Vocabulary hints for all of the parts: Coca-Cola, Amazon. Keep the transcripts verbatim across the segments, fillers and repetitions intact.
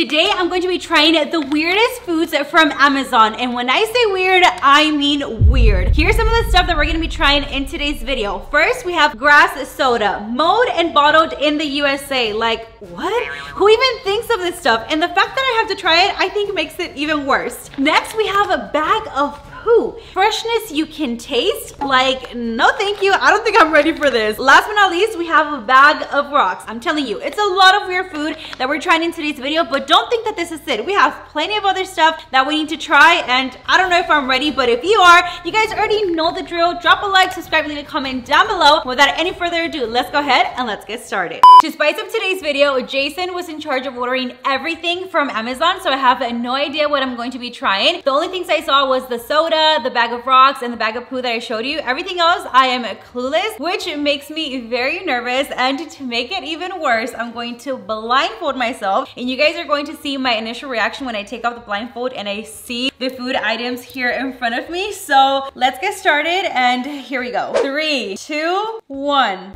Today I'm going to be trying the weirdest foods from Amazon, and when I say weird, I mean weird. Here's some of the stuff that we're gonna be trying in today's video. First, we have grass soda, mowed and bottled in the U S A. Like, what? Who even thinks of this stuff? And the fact that I have to try it, I think makes it even worse. Next, we have a bag of Who? freshness you can taste. Like, no thank you, I don't think I'm ready for this. Last but not least, we have a bag of rocks. I'm telling you, it's a lot of weird food that we're trying in today's video, but don't think that this is it. We have plenty of other stuff that we need to try, and I don't know if I'm ready, but if you are, you guys already know the drill. Drop a like, subscribe, leave a comment down below. Without any further ado, let's go ahead and let's get started. To spice up today's video, Jason was in charge of ordering everything from Amazon, so I have no idea what I'm going to be trying. The only things I saw was the soda, the bag of rocks, and the bag of poo that I showed you. Everything else, I am clueless, which makes me very nervous. And to make it even worse, I'm going to blindfold myself, and you guys are going to see my initial reaction when I take off the blindfold and I see the food items here in front of me. So let's get started, and here we go. Three, two, one.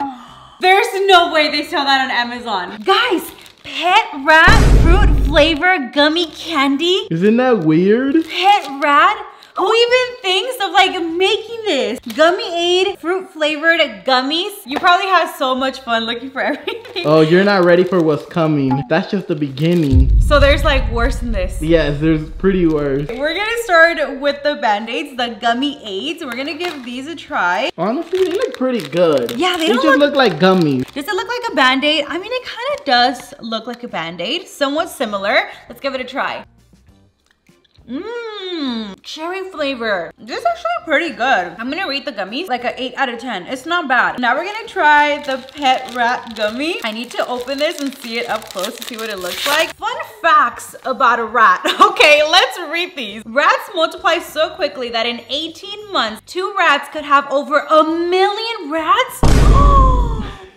There's no way they sell that on Amazon. Guys, pet rat fruit flavor gummy candy. Isn't that weird? Pet rat? Who even thinks of like making this? Gummy Aid fruit flavored gummies. You probably had so much fun looking for everything. Oh, you're not ready for what's coming. That's just the beginning. So there's like worse than this. Yes, there's pretty worse. We're gonna start with the band-aids, the gummy aids. We're gonna give these a try. Honestly, they look pretty good. Yeah, they, they don't just look, look like gummies. Does it look like a band-aid? I mean, it kind of does look like a band-aid, somewhat similar. Let's give it a try. Mmm, cherry flavor. This is actually pretty good. I'm gonna rate the gummies like an eight out of ten. It's not bad. Now we're gonna try the pet rat gummy. I need to open this and see it up close to see what it looks like. Fun facts about a rat. Okay, let's read these. Rats multiply so quickly that in eighteen months, two rats could have over a million rats.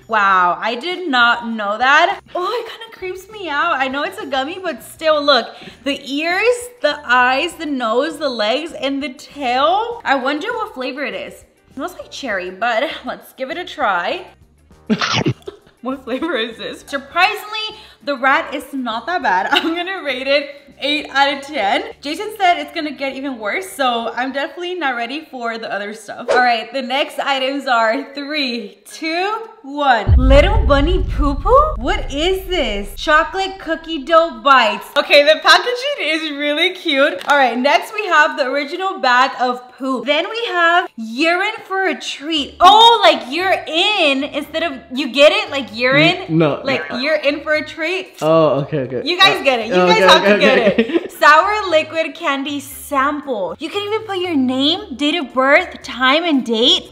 Wow, I did not know that. Oh, it kind of creeps me out. I know it's a gummy, but still, look. The ears, the eyes, the nose, the legs, and the tail. I wonder what flavor it is. It smells like cherry, but let's give it a try. What flavor is this? Surprisingly, the rat is not that bad. I'm gonna rate it eight out of ten. Jason said it's gonna get even worse, so I'm definitely not ready for the other stuff. All right, the next items are three, two, one. Little bunny poo poo? What is this? Chocolate cookie dough bites. Okay, the packaging is really cute. All right, next we have the original bag of poop. Then we have urine for a treat. Oh, like you're in instead of, you get it? Like urine? No. Like you're in for a treat? Oh, okay, okay. You guys get it. You okay, guys have okay, to get okay. it. Sour liquid candy sample. You can even put your name, date of birth, time, and date.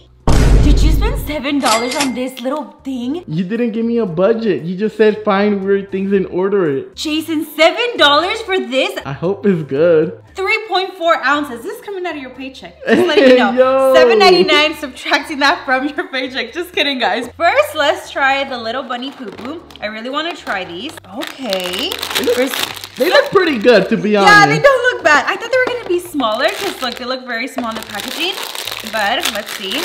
Did you spend seven dollars on this little thing? You didn't give me a budget. You just said find weird things and order it. Jason, seven dollars for this? I hope it's good. three point four ounces. This is coming out of your paycheck. Just letting you know. seven ninety-nine, subtracting that from your paycheck. Just kidding, guys. First, let's try the little bunny poo poo. I really want to try these. Okay. They look pretty good, to be honest. Yeah, they don't look bad. I thought they were going to be smaller because look, they look very small in the packaging. But let's see.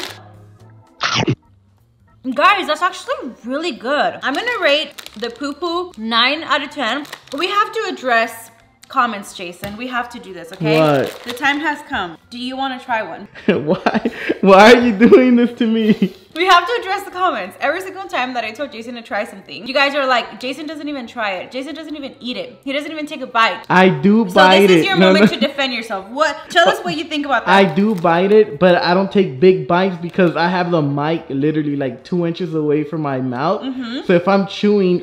Guys, that's actually really good. I'm gonna rate the poo poo nine out of ten. We have to address comments, Jason. We have to do this, okay? What? The time has come. Do you want to try one? Why? Why are you doing this to me? We have to address the comments. Every single time that I told Jason to try something, you guys are like, Jason doesn't even try it. Jason doesn't even eat it. He doesn't even take a bite. I do so bite it. So this is your no, moment no. to defend yourself. What? Tell us what you think about that. I do bite it, but I don't take big bites because I have the mic literally like two inches away from my mouth. Mm-hmm. So if I'm chewing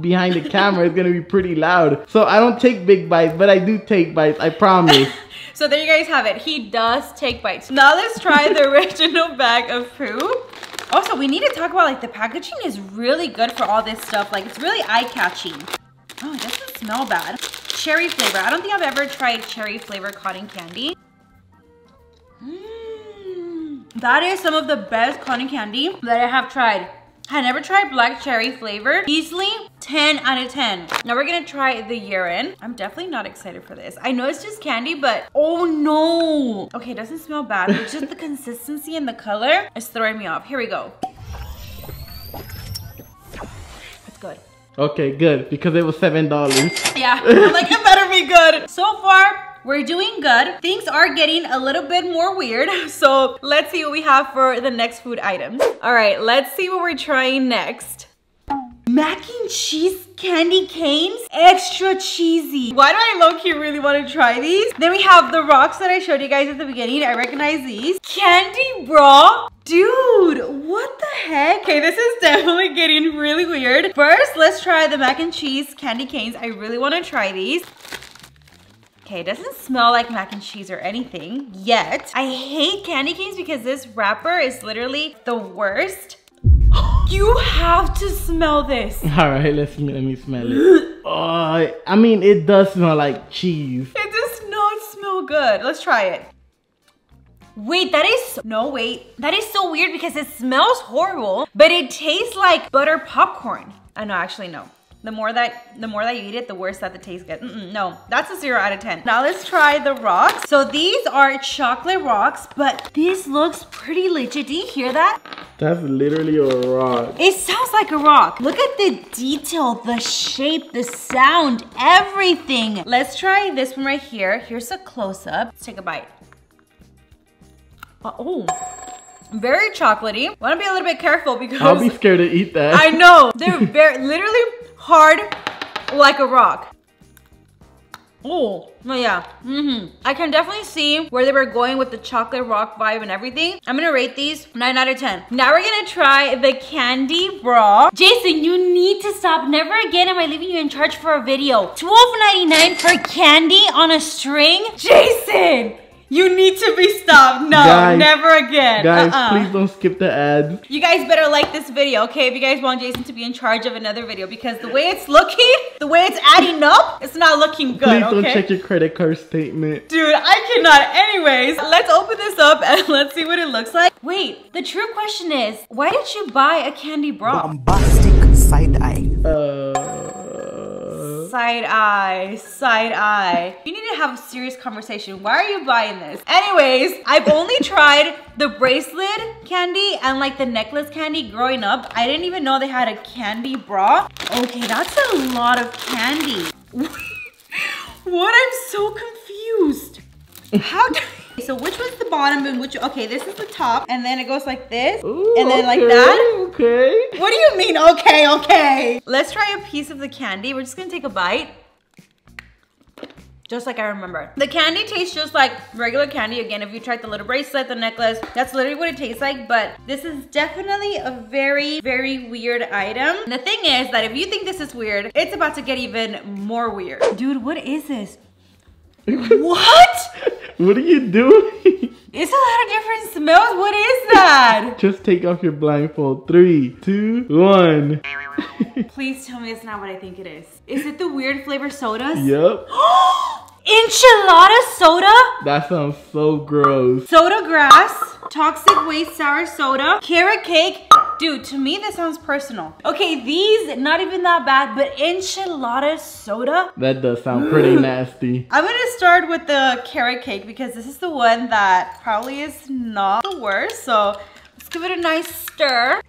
behind the camera, it's gonna be pretty loud. So I don't take big bites, but I do take bites. I promise. So there you guys have it. He does take bites. Now let's try the original bag of poo. Also, we need to talk about like the packaging is really good for all this stuff. Like it's really eye-catching. Oh, it doesn't smell bad. Cherry flavor. I don't think I've ever tried cherry flavor cotton candy. Mm, that is some of the best cotton candy that I have tried. I never tried black cherry flavor. Easily ten out of ten. Now we're gonna try the urine. I'm definitely not excited for this. I know it's just candy, but oh no. Okay, it doesn't smell bad. It's just the consistency and the color. It's throwing me off. Here we go. That's good. Okay, good, because it was seven dollars. Yeah, I'm like, it better be good. So far, we're doing good. Things are getting a little bit more weird. So let's see what we have for the next food item. All right, let's see what we're trying next. Mac and cheese candy canes, extra cheesy. Why do I low-key really want to try these? Then we have the rocks that I showed you guys at the beginning. I recognize these. Candy bra. Dude, what the heck? Okay, this is definitely getting really weird. First, let's try the mac and cheese candy canes. I really want to try these. Okay, it doesn't smell like mac and cheese or anything yet. I hate candy canes because this wrapper is literally the worst. You have to smell this. All right, let's, let me smell it. Oh, I mean, it does smell like cheese. It does not smell good. Let's try it. Wait, that is, so, no wait. That is so weird because it smells horrible, but it tastes like butter popcorn. I know, actually, no. The more that the more that you eat it, the worse that the taste gets. Mm-mm, no, that's a zero out of ten. Now let's try the rocks. So these are chocolate rocks, but this looks pretty legit. Do you hear that? That's literally a rock. It sounds like a rock. Look at the detail, the shape, the sound, everything. Let's try this one right here. Here's a close-up. Let's take a bite. Uh, oh. Very chocolatey. Want to be a little bit careful because I'll be scared to eat that. I know. They're very literally hard like a rock. Oh, oh yeah. Mm-hmm. I can definitely see where they were going with the chocolate rock vibe and everything. I'm gonna rate these nine out of ten. Now we're gonna try the candy bra. Jason, you need to stop. Never again am I leaving you in charge for a video. twelve ninety-nine for candy on a string? Jason! You need to be stopped. No, guys, never again. Guys, uh-uh. Please don't skip the ad. You guys better like this video, okay? If you guys want Jason to be in charge of another video, because the way it's looking, the way it's adding up, it's not looking good, please okay? Please don't check your credit card statement. Dude, I cannot. Anyways, let's open this up and let's see what it looks like. Wait, the true question is, why did you buy a candy bra? Bombastic side-eye. Uh... Side eye, side eye. You need to have a serious conversation. Why are you buying this? Anyways, I've only tried the bracelet candy and like the necklace candy growing up. I didn't even know they had a candy bra. Okay, that's a lot of candy. What? I'm so confused. How do So which was the bottom and which, okay, this is the top and then it goes like this. Ooh, and then okay, like that. Okay. What do you mean, okay, okay? Let's try a piece of the candy. We're just gonna take a bite. Just like I remember. The candy tastes just like regular candy. Again, if you tried the little bracelet, the necklace, that's literally what it tastes like. But this is definitely a very, very weird item. And the thing is that if you think this is weird, it's about to get even more weird. Dude, what is this? What? What are you doing? It's a lot of different smells. What is that? Just take off your blindfold. Three, two, one. Please tell me it's not what I think it is. Is it the weird flavor sodas? Yep. Enchilada soda? That sounds so gross. Soda grass, toxic waste sour soda, carrot cake. Dude, to me, this sounds personal. Okay, these, not even that bad, but enchilada soda? That does sound pretty nasty. I'm gonna start with the carrot cake because this is the one that probably is not the worst. So let's give it a nice stir.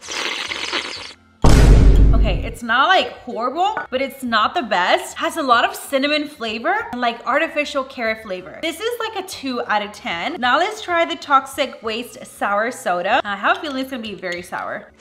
Okay, it's not like horrible, but it's not the best. Has a lot of cinnamon flavor and like artificial carrot flavor. This is like a two out of ten. Now let's try the toxic waste sour soda. I have a feeling it's gonna be very sour.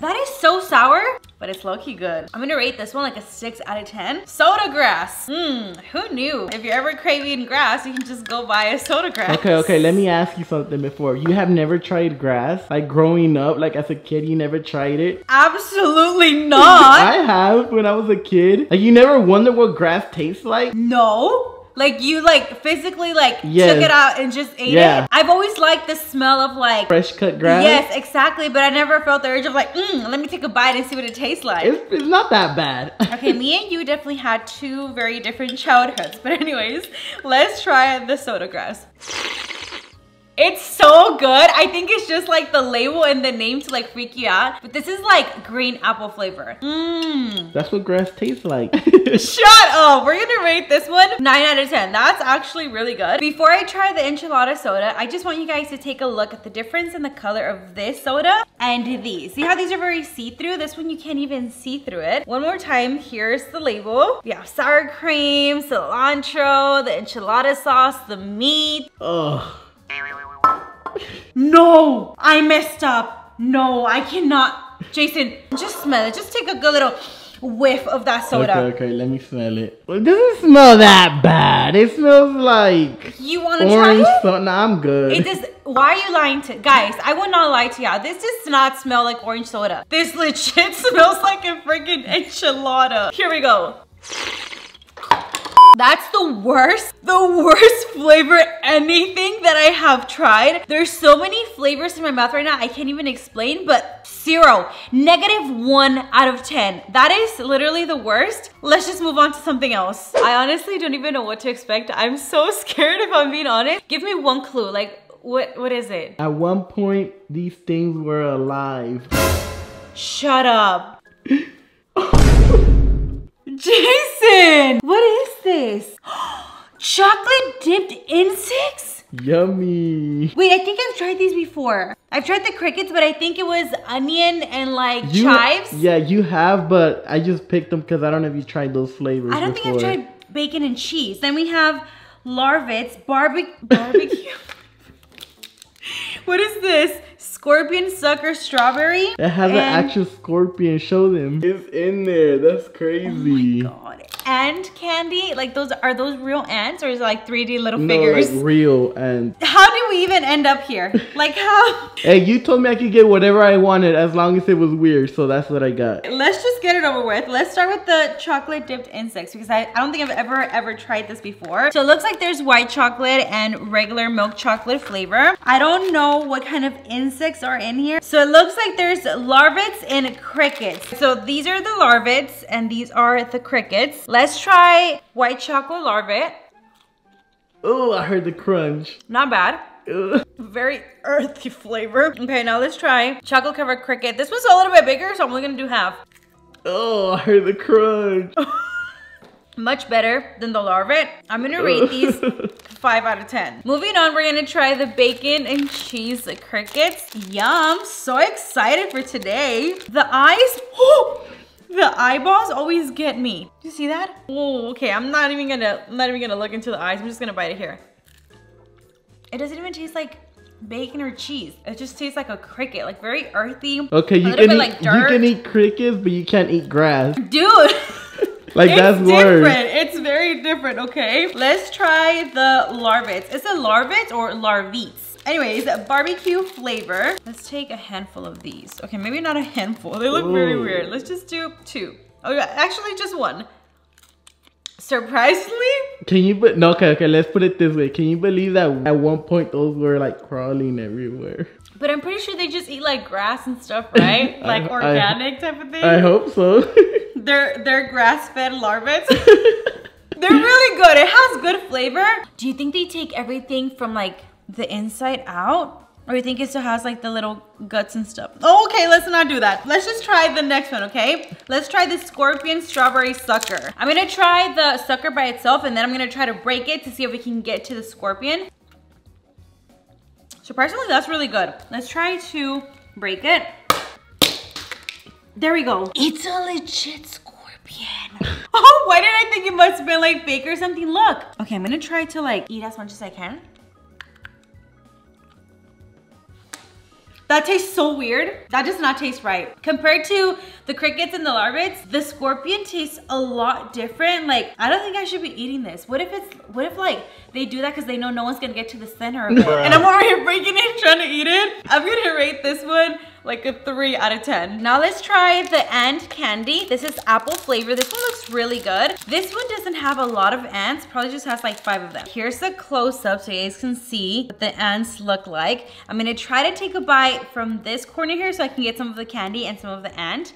That is so sour, but it's low-key good. I'm gonna rate this one like a six out of ten. Soda grass. Mmm, who knew? If you're ever craving grass, you can just go buy a soda grass. Okay, okay, let me ask you something before. You have never tried grass? Like growing up, like as a kid, you never tried it? Absolutely not. I have when I was a kid. Like you never wondered what grass tastes like? No. Like you like physically like yes. took it out and just ate yeah. it. I've always liked the smell of like fresh cut grass. Yes, exactly. But I never felt the urge of like, mm, let me take a bite and see what it tastes like. It's, it's not that bad. Okay, me and you definitely had two very different childhoods. But anyways, let's try the soda grass. It's so good. I think it's just like the label and the name to like freak you out. But this is like green apple flavor. Mmm. That's what grass tastes like. Shut up. We're gonna rate this one nine out of ten. That's actually really good. Before I try the enchilada soda, I just want you guys to take a look at the difference in the color of this soda and these. See how these are very see-through? This one you can't even see through it. One more time, here's the label. We have sour cream, cilantro, the enchilada sauce, the meat. Ugh. No, I messed up. No, I cannot. Jason, just smell it. Just take a good little whiff of that soda. Okay, okay, let me smell it. Well, it doesn't smell that bad. It smells like you want to try it? So nah, I'm good. It does. Why are you lying to guys? I would not lie to y'all. This does not smell like orange soda. This legit smells like a freaking enchilada. Here we go. That's the worst, the worst flavor anything that I have tried. There's so many flavors in my mouth right now, I can't even explain, but zero. Negative one out of ten. That is literally the worst. Let's just move on to something else. I honestly don't even know what to expect. I'm so scared if I'm being honest. Give me one clue, like what? what is it? At one point, these things were alive. Shut up. Jason! What is this? Chocolate dipped insects? Yummy. Wait, I think I've tried these before. I've tried the crickets, but I think it was onion and like you, chives. Yeah, you have, but I just picked them because I don't know if you tried those flavors I don't before. think I've tried bacon and cheese. Then we have larvets, barbe barbecue. What is this? Scorpion sucker strawberry. It has and an actual scorpion. Show them. It's in there. That's crazy. Oh my god. Ant candy? Like those are those real ants or is it like three D little no, figures? Like real ants. How did we even end up here? Like how? Hey, you told me I could get whatever I wanted as long as it was weird. So that's what I got. Let's just get it over with. Let's start with the chocolate dipped insects because I, I don't think I've ever ever tried this before. So it looks like there's white chocolate and regular milk chocolate flavor. I don't know what kind of insects insects are in here. So it looks like there's larvets and crickets. So these are the larvets and these are the crickets. Let's try white chocolate larvae. Oh, I heard the crunch. Not bad. Ugh. Very earthy flavor. Okay, now let's try chocolate covered cricket. This was a little bit bigger, so I'm only gonna do half. Oh, I heard the crunch. Much better than the larvae. I'm gonna rate these five out of ten. Moving on, we're gonna try the bacon and cheese crickets. Yum, so excited for today. The eyes, oh, the eyeballs always get me. You see that? Oh, okay, I'm not even gonna, I'm not even gonna look into the eyes. I'm just gonna bite it here. It doesn't even taste like bacon or cheese. It just tastes like a cricket, like very earthy. Okay, you can, eat, like you can eat crickets, but you can't eat grass. Dude. Like it's that's different. Worse. It's very different, okay? Let's try the larvets. Is it larvets or larvites? Anyways, barbecue flavor. Let's take a handful of these. Okay, maybe not a handful. They look Ooh. very weird. Let's just do two. Oh, okay, actually just one. Surprisingly? Can you but no okay, okay, let's put it this way. Can you believe that at one point those were like crawling everywhere? But I'm pretty sure they just eat like grass and stuff, right? Like I, organic I, type of thing. I hope so. They're, they're grass-fed larvae. They're really good. It has good flavor. Do you think they take everything from like the inside out? Or you think it still has like the little guts and stuff? Oh, okay, let's not do that. Let's just try the next one, okay? Let's try the scorpion strawberry sucker. I'm gonna try the sucker by itself and then I'm gonna try to break it to see if we can get to the scorpion. Surprisingly, that's really good. Let's try to break it. There we go. It's a legit scorpion. Oh, why did I think it must have been like fake or something? Look. Okay, I'm gonna try to like eat as much as I can. That tastes so weird. That does not taste right. Compared to the crickets and the larvates, the scorpion tastes a lot different. Like, I don't think I should be eating this. What if it's, what if like, they do that because they know no one's gonna get to the center of it. And I'm already breaking it, trying to eat it. I'm gonna rate this one like a three out of ten. Now let's try the ant candy. This is apple flavor. This one looks really good. This one doesn't have a lot of ants, probably just has like five of them. Here's a close up so you guys can see what the ants look like. I'm gonna try to take a bite from this corner here so I can get some of the candy and some of the ant.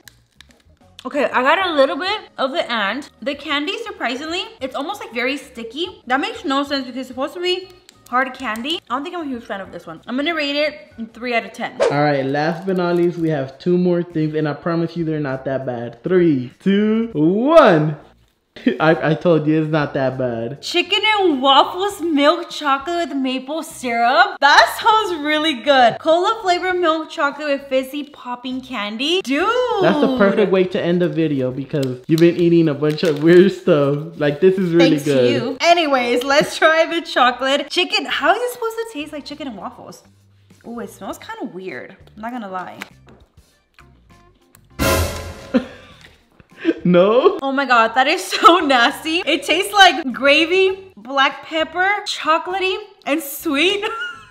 Okay, I got a little bit of the ant. The candy, surprisingly, it's almost like very sticky. That makes no sense because it's supposed to be hard candy. I don't think I'm a huge fan of this one. I'm gonna rate it three out of ten. All right, last but not least, we have two more things, and I promise you they're not that bad. Three, two, one. I, I told you it's not that bad. Chicken and waffles milk chocolate with maple syrup. That sounds really good. Cola flavored milk chocolate with fizzy popping candy. Dude, that's the perfect way to end the video because you've been eating a bunch of weird stuff. Like, this is really Thanks good. To you. Anyways, let's try the chocolate chicken. How are you supposed to taste like chicken and waffles? Oh, it smells kind of weird. I'm not gonna lie. No? Oh my god, that is so nasty. It tastes like gravy, black pepper, chocolatey, and sweet.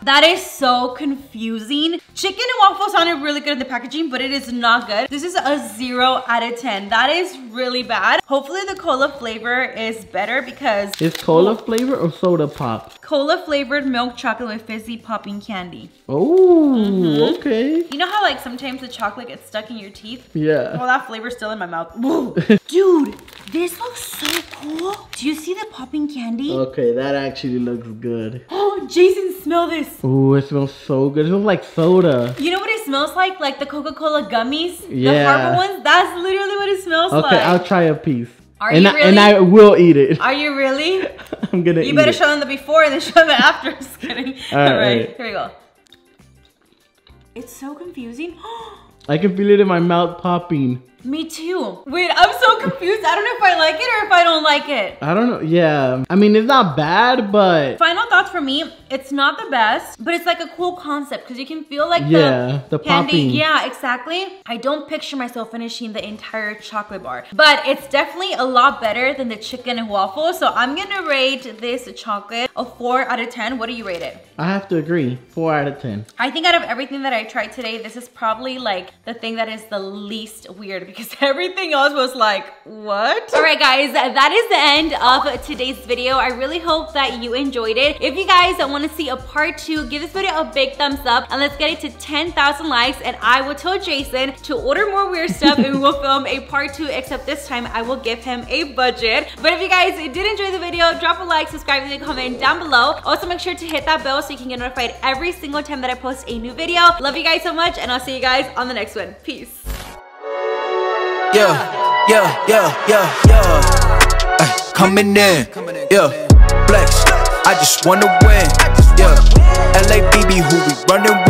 That is so confusing. Chicken and waffles sounded really good in the packaging, but it is not good. This is a zero out of ten. That is really bad. Hopefully the cola flavor is better because... Is cola flavor or soda pop? Cola flavored milk chocolate with fizzy popping candy. Oh, mm-hmm. Okay. You know how like sometimes the chocolate gets stuck in your teeth? Yeah. Well, that flavor's still in my mouth. Whoa. Dude, this looks so cool. Do you see the popping candy? Okay, that actually looks good. Oh, Jason, smell this. Ooh, it smells so good. It smells like soda. You know what it smells like? Like the Coca-Cola gummies. Yeah. The purple ones. That's literally what it smells okay, like. Okay, I'll try a piece. Are and you I, really? And I will eat it. Are you really? I'm gonna you eat You better it. Show them the before and then show them the after. Just kidding. All right, All right, right, here we go. It's so confusing. I can feel it in my mouth popping. Me too. Wait, I'm so confused. I don't know if I like it or if I don't like it. I don't know. Yeah. I mean, it's not bad, but... Final thoughts for me. It's not the best, but it's like a cool concept because you can feel like yeah, the, the candy. Popping. Yeah, exactly. I don't picture myself finishing the entire chocolate bar, but it's definitely a lot better than the chicken and waffle. So I'm going to rate this chocolate a four out of ten. What do you rate it? I have to agree. four out of ten. I think out of everything that I tried today, this is probably like the thing that is the least weird, because everything else was like, what? All right, guys, that is the end of today's video. I really hope that you enjoyed it. If you guys want to see a part two, give this video a big thumbs up and let's get it to ten thousand likes, and I will tell Jason to order more weird stuff and we will film a part two, except this time I will give him a budget. But if you guys did enjoy the video, drop a like, subscribe, leave a comment down below. Also, make sure to hit that bell so you can get notified every single time that I post a new video. Love you guys so much, and I'll see you guys on the next one. Peace. Yeah, yeah, yeah, yeah, yeah. Ay, coming in, yeah. Flex, I just wanna win, yeah. L A B B, who we running with?